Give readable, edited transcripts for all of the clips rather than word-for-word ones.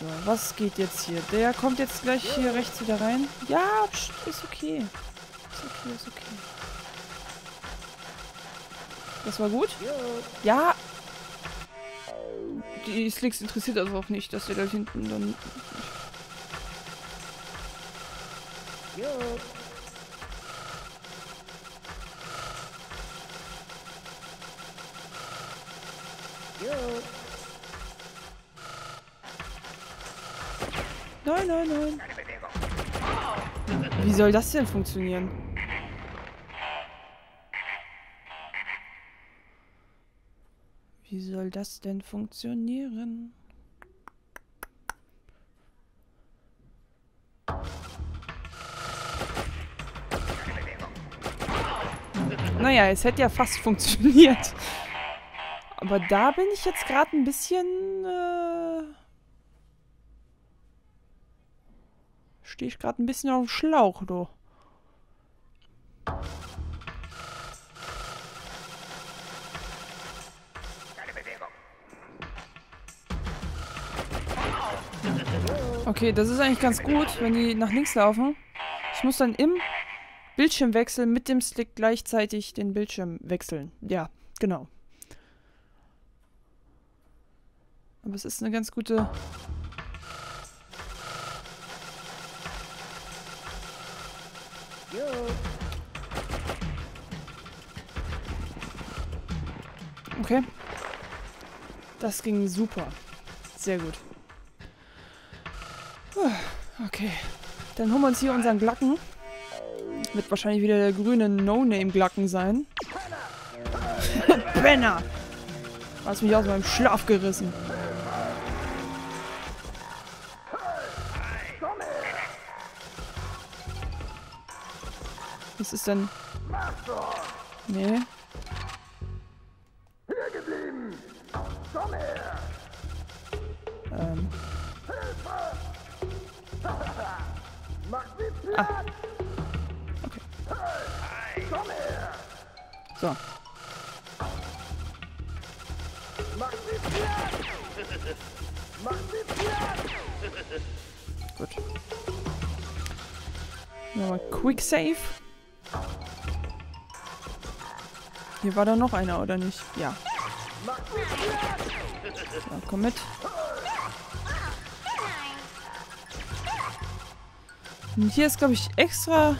So, was geht jetzt hier? Der kommt jetzt gleich hier rechts wieder rein. Ja, ist okay. Ist okay, ist okay. Das war gut? Ja. Die Slicks interessiert also auch nicht, dass wir da hinten dann... Nein, nein, nein. Wie soll das denn funktionieren? Wie soll das denn funktionieren? Naja, es hätte ja fast funktioniert. Aber da bin ich jetzt gerade ein bisschen... stehe ich gerade ein bisschen auf dem Schlauch, du. Okay, das ist eigentlich ganz gut, wenn die nach links laufen. Ich muss dann im Bildschirmwechsel mit dem Slick gleichzeitig den Bildschirm wechseln. Ja, genau. Aber es ist eine ganz gute... Okay. Das ging super. Sehr gut. Okay. Dann holen wir uns hier unseren Glacken. Wird wahrscheinlich wieder der grüne No-Name-Glacken sein. Benner! Hast mich aus meinem Schlaf gerissen. Was ist denn? Nee. Ah. Okay. So. Gut. Nochmal Quick Save. Hier war da noch einer, oder nicht? Ja. So, komm mit. Und hier ist, glaube ich, extra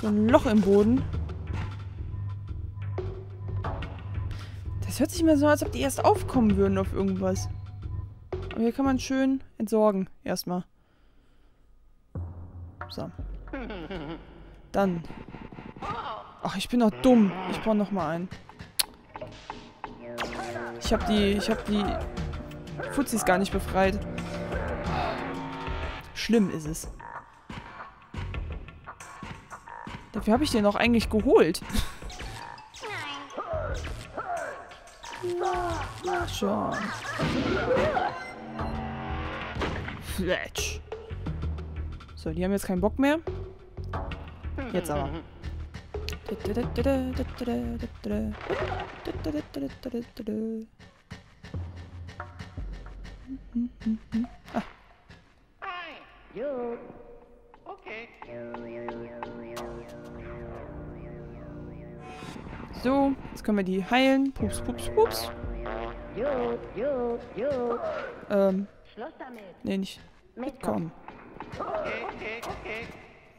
so ein Loch im Boden. Das hört sich mir so an, als ob die erst aufkommen würden auf irgendwas. Aber hier kann man schön entsorgen, erstmal. So. Dann. Ach, ich bin doch dumm. Ich brauche nochmal einen. Ich hab die Futzis gar nicht befreit. Schlimm ist es. Dafür habe ich den auch eigentlich geholt. Na schon. Fletch. So, die haben jetzt keinen Bock mehr. Jetzt aber. Ah. Okay. So, jetzt können wir die heilen. Pups, pups, pups. Nee, nicht. Mitkommen.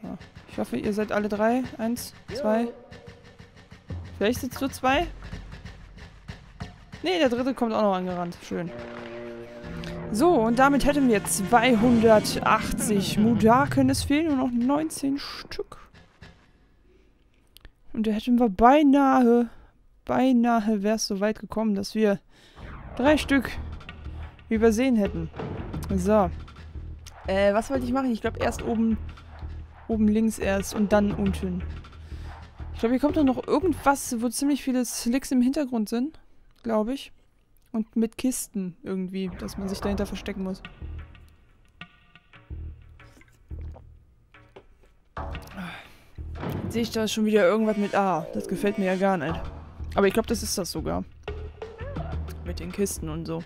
Ja. Ich hoffe, ihr seid alle drei. 1, 2. Vielleicht sitzt du 2. Nee, der dritte kommt auch noch angerannt. Schön. So, und damit hätten wir 280 Mudokons. Es fehlen nur noch 19 Stück. Und da hätten wir beinahe wäre es so weit gekommen, dass wir 3 Stück übersehen hätten. So. Was wollte ich machen? Ich glaube, erst oben links erst und dann unten. Ich glaube, hier kommt noch irgendwas, wo ziemlich viele Slicks im Hintergrund sind, glaube ich. Und mit Kisten irgendwie, dass man sich dahinter verstecken muss. Jetzt sehe ich da schon wieder irgendwas mit A. Das gefällt mir ja gar nicht. Aber ich glaube, das ist das sogar. Mit den Kisten und so.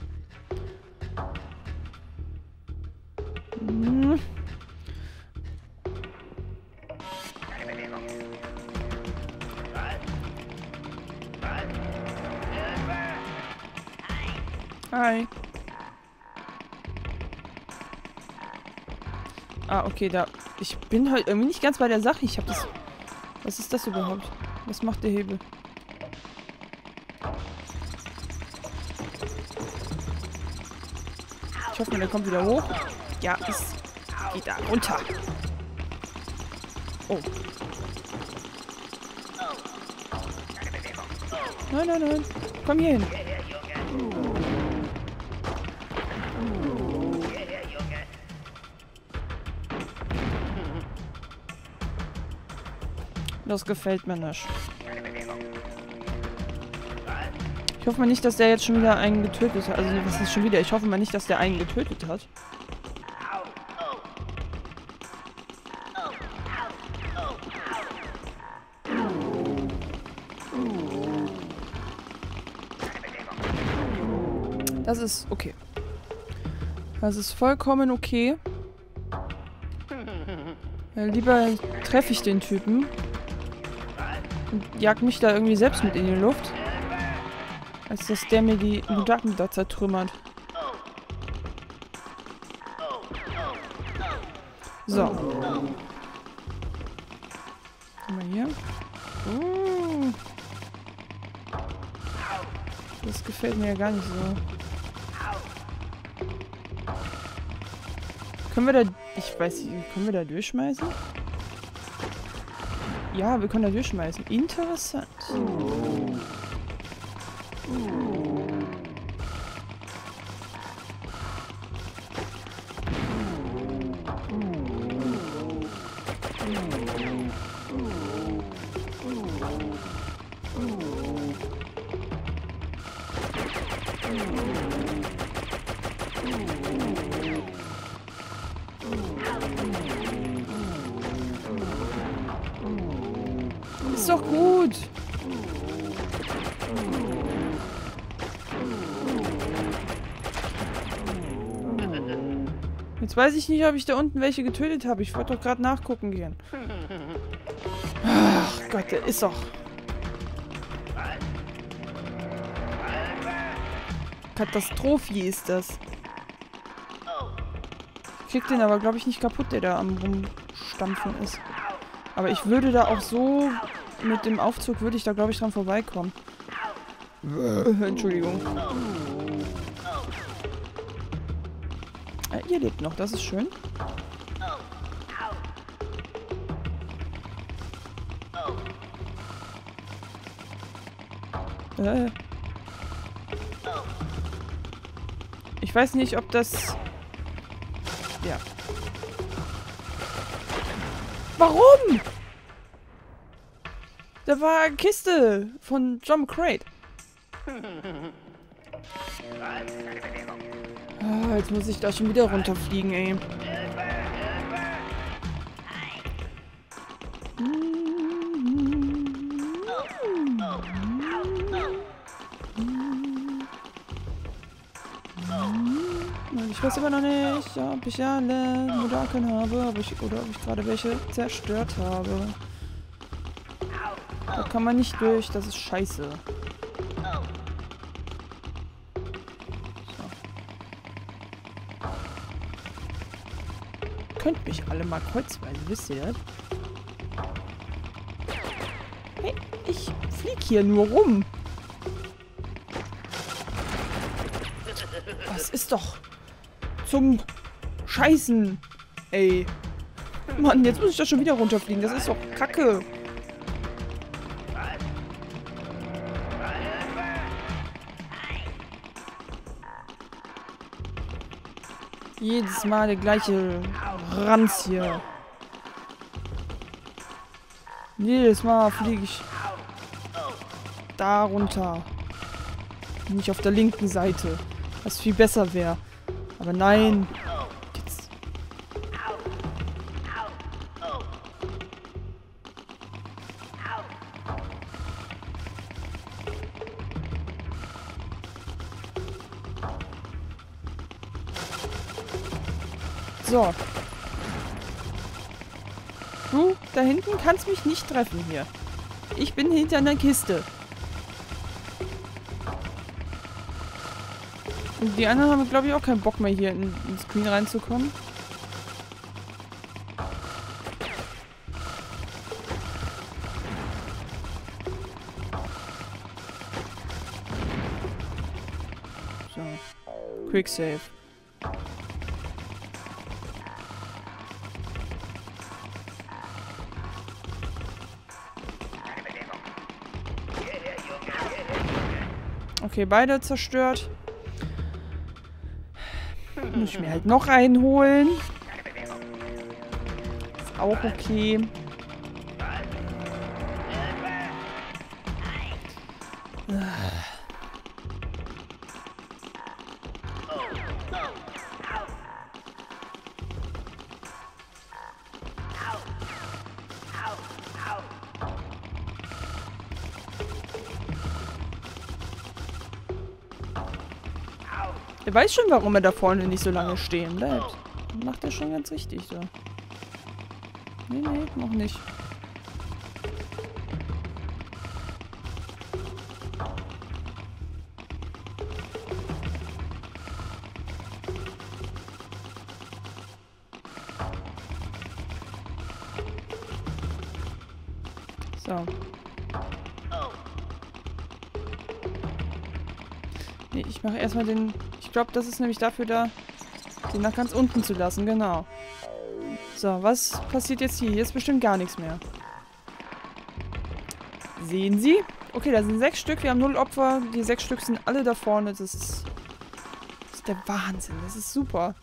Hi. Ah, okay, da. Ich bin halt irgendwie nicht ganz bei der Sache. Ich habe das. Was ist das überhaupt? Was macht der Hebel? Ich hoffe, der kommt wieder hoch. Ja, es geht da runter. Oh. Nein, nein, nein. Komm hier hin. Das gefällt mir nicht. Ich hoffe mal nicht, dass der jetzt schon wieder einen getötet hat. Also, was ist schon wieder? Ich hoffe mal nicht, dass der einen getötet hat. Das ist okay. Das ist vollkommen okay. Lieber treffe ich den Typen. Und jag mich da irgendwie selbst mit in die Luft. Als dass der mir die Mudokons da zertrümmert. So. Guck mal hier. Das gefällt mir ja gar nicht so. Können wir da... Ich weiß nicht, können wir da durchschmeißen? Ja, wir können da durchschmeißen. Interessant. Ist doch gut. Jetzt weiß ich nicht, ob ich da unten welche getötet habe. Ich wollte doch gerade nachgucken gehen. Ach Gott, der ist doch. Katastrophe ist das. Ich krieg den aber, glaube ich, nicht kaputt, der da am Rumstampfen ist. Aber ich würde da auch so... Mit dem Aufzug würde ich da, glaube ich, dran vorbeikommen. Entschuldigung. Ihr lebt noch, das ist schön. Ich weiß nicht, ob das... Ja. Warum? Da war eine Kiste von Jump Crate. Ah, jetzt muss ich da schon wieder runterfliegen, ey. Ich weiß immer noch nicht, ob ich alle Mudokons habe, oder ob ich gerade welche zerstört habe. Da kann man nicht durch, das ist scheiße. So. Könnt mich alle mal kreuzweise, wisst ihr das? Hey, ich flieg hier nur rum. Das ist doch zum Scheißen, ey. Mann, jetzt muss ich da schon wieder runterfliegen, das ist doch Kacke. Jedes Mal der gleiche Ranz hier. Jedes Mal fliege ich da runter. Nicht auf der linken Seite. Was viel besser wäre. Aber nein. Jetzt. So. Du, da hinten kannst mich nicht treffen hier. Ich bin hinter einer Kiste. Und die anderen haben, glaube ich, auch keinen Bock mehr, hier in den Screen reinzukommen. So. Quick Save. Okay, beide zerstört. Muss ich mir halt noch einen holen. Ist auch okay. Er weiß schon, warum er da vorne nicht so lange stehen bleibt. Macht er schon ganz richtig so. Nee, nee, noch nicht. So. Nee, ich mache erstmal den... Ich glaube, das ist nämlich dafür da, den nach ganz unten zu lassen, genau. So, was passiert jetzt hier? Hier ist bestimmt gar nichts mehr. Sehen Sie? Okay, da sind 6 Stück, wir haben 0 Opfer. Die 6 Stück sind alle da vorne. Das ist der Wahnsinn, das ist super.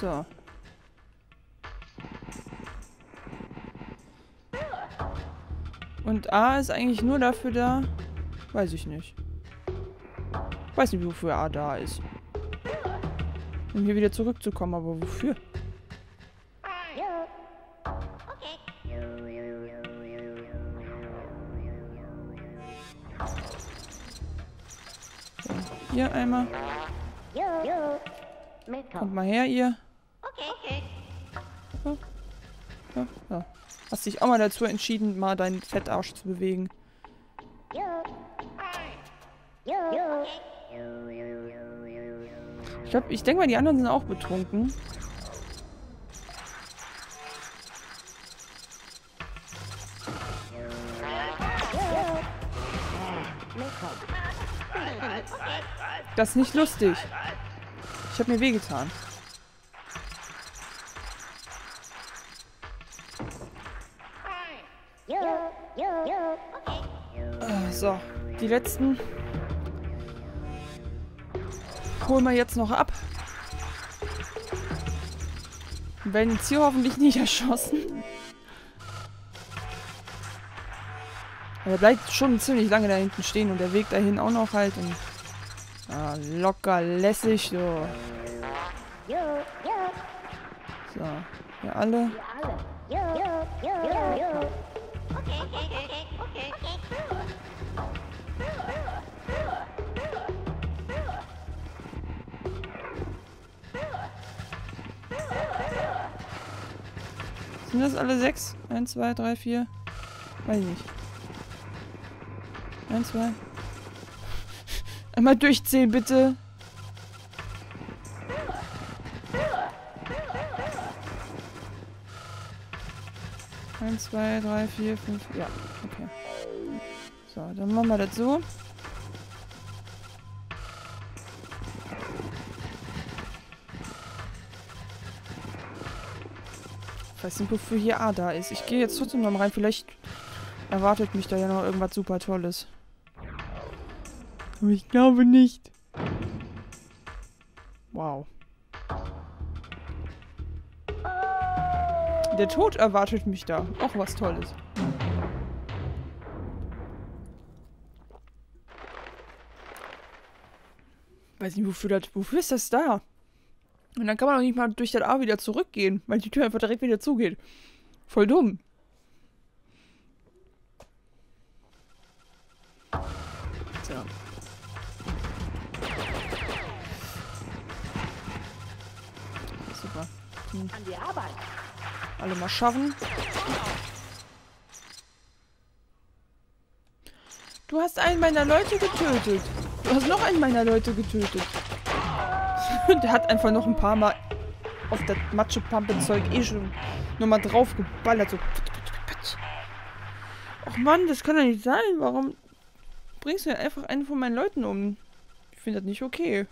So. Und A ist eigentlich nur dafür da... Weiß ich nicht. Weiß nicht, wofür A da ist. Um hier wieder zurückzukommen, aber wofür? So, hier einmal. Kommt mal her, ihr. So. So, so. Hast dich auch mal dazu entschieden, mal deinen Fettarsch zu bewegen. Ich glaube, ich denke mal, die anderen sind auch betrunken. Das ist nicht lustig. Ich habe mir wehgetan. So, die letzten holen wir jetzt noch ab. Wir werden jetzt hier hoffentlich nicht erschossen. Aber er bleibt schon ziemlich lange da hinten stehen und der Weg dahin auch noch halt. Und, ah, locker lässig, so. So, wir alle. Sind das alle 6? 1, 2, 3, 4. Weiß ich nicht. 1, 2. Einmal durchzählen, bitte. Eins, zwei, drei, vier, fünf. Ja, okay. So, dann machen wir das so. Ich weiß nicht, wofür hier A da ist. Ich gehe jetzt trotzdem noch rein. Vielleicht erwartet mich da ja noch irgendwas super Tolles. Aber ich glaube nicht. Wow. Der Tod erwartet mich da. Auch was Tolles. Weiß nicht, wofür ist das da? Und dann kann man auch nicht mal durch das A wieder zurückgehen, weil die Tür einfach direkt wieder zugeht. Voll dumm. ja. Super. Hm. An die Arbeit. Alle mal schaffen. Du hast einen meiner Leute getötet. Du hast noch einen meiner Leute getötet. Der hat einfach noch ein paar Mal auf das Matschepampe-Zeug schon nochmal drauf geballert. So. Och Mann, das kann doch nicht sein. Warum bringst du denn einfach einen von meinen Leuten um? Ich finde das nicht okay.